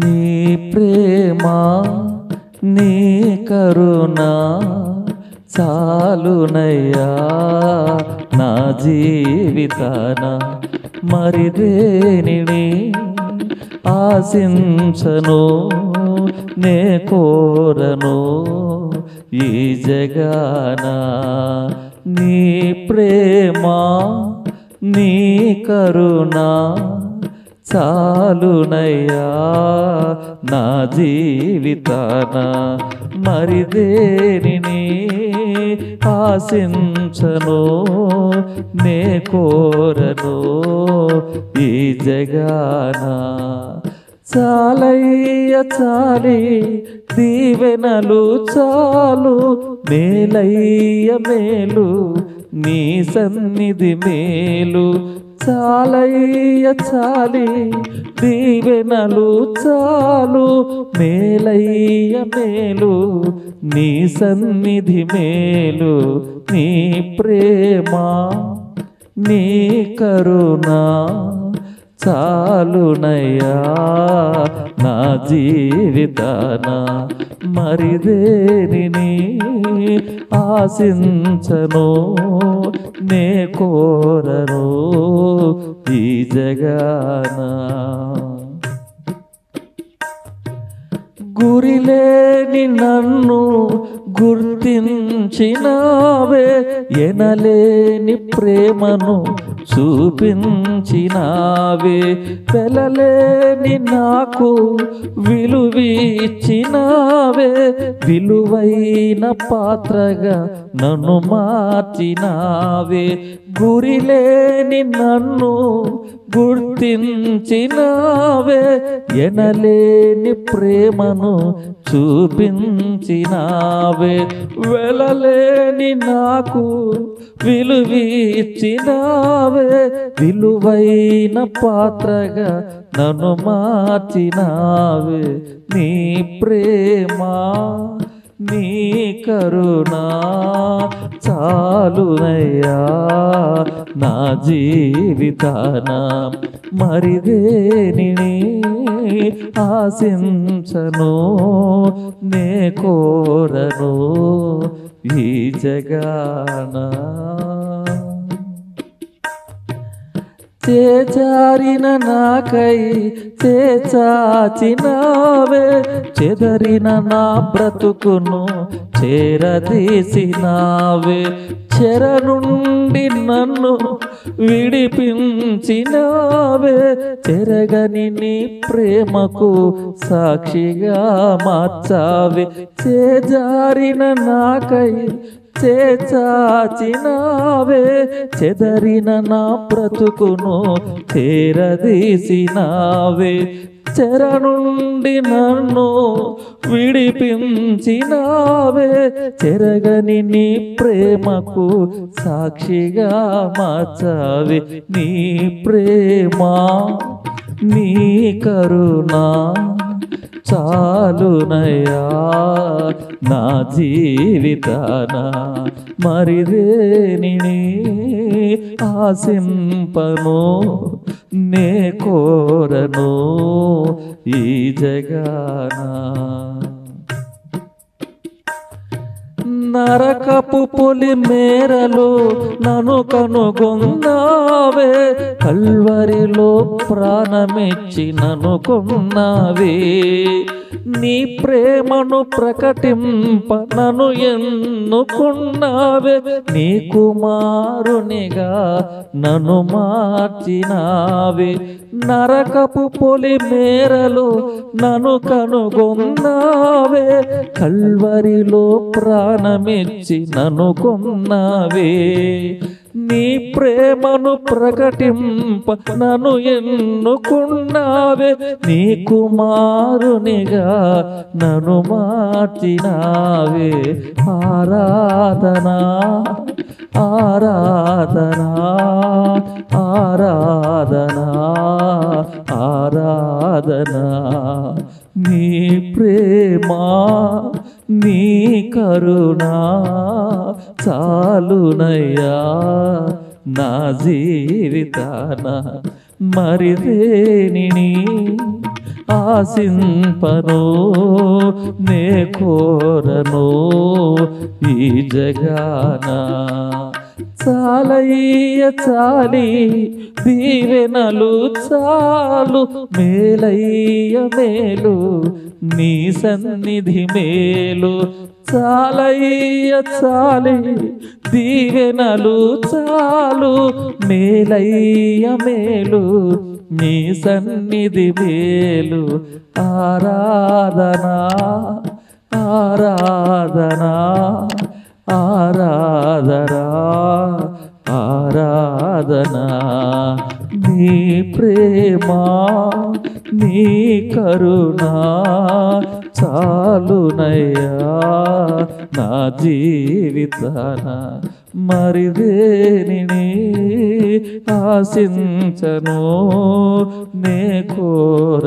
నీ ప్రేమ నీ కరుణ చాలునయ్యా నా జీవితాన మరి దేనిని ఆశించను నే కోరను ఈ జగాన నీ ప్రేమ నీ కరుణ చాలునయ్యా నా జీవితాన మరి దేనిని ఆశించను నే కోరను ఈ జగాన చాలయ్య చాలి దీవెనలు చాలు మేలయ్య మేలు నీ సన్నిధి మేలు చాలయ్య చాలి దీవెనలు చాలు మేలయ్య మేలు నీ సన్నిధి మేలు నీ ప్రేమ నీ కరుణ చాలునయ్యా నా జీవితాన మరి దేనిని ఆశించను నే కోరను ఈ జగాన గురిలేని నన్ను గుర్తించినావే ఎనలేని ప్రేమను చూపించినావే వెలలేని నాకు విలువిచ్చినావే విలువైన పాత్రగా నన్ను మార్చినావే గురిలేని నన్ను గుర్తించినావే ఎనలేని ప్రేమను చూపించినావే వెలలేని నాకు విలువిచ్చినావే విలువైన పాత్రగా నన్ను మార్చినావే నీ ప్రేమ నీ కరుణ చాలునయ్యా నా జీవితాన మరి దేనిని ఆశించను నే కోరను ఈ జగాన చేజారిన నాకై చేచాచినావే చెదరిన నా బ్రతుకును చేరదీసినావే చెర నుండి నన్ను విడిపించినావే చెరగని నీ ప్రేమకు సాక్షిగా మార్చావే చేజారిన నాకై చేచాచినావే చెదరిన నా బ్రతుకును చేరదీసినావే చెర నుండి నన్ను విడిపించినావే చెరగని నీ ప్రేమకు సాక్షిగా మార్చావే నీ ప్రేమ నీ కరుణ చాలునయ్యా నా జీవితాన మరి దేనిని ఆశింపను నే కోరను ఈ జగాన నరకపు పొలి మేరలో నన్ను కనుగొన్నావే కల్వరిలో ప్రాణమిచ్చి నన్ను కొన్నావే నీ ప్రేమను ప్రకటింప నన్ను ఎన్నుకున్నావే నీ కుమారునిగా నన్ను మార్చినావే నరకపు పొలి మేరలో నన్ను కనుగొన్నావే కల్వరిలో ప్రాణమిచ్చి నన్ను కొన్నావే నీ ప్రేమను ప్రకటింప నన్ను ఎన్నుకున్నావే నీ కుమారునిగా నన్ను మార్చినావే ఆరాధన ఆరాధన ఆరాధన ఆరాధన నీ ప్రేమ నీ కరుణ చాలునయ్యా నా జీవితాన మరిదేనిని ఆశింపను నే కోరను ఈ జగాన చాలయ్య చాలి దీవెనలు చాలు మేలయ్య మేలు నీ సన్నిధి మేలు చాలయ్య చాలి దీవెనలు చాలు మేలయ్య మేలు నీ సన్నిధి మేలు ఆరాధన ఆరాధన ఆరాధనా ఆరాధనా నీ ప్రేమ నీ కరుణ చాలునయ్యా నా జీవితాన మరిదేనిని ఆశించను నే కోరను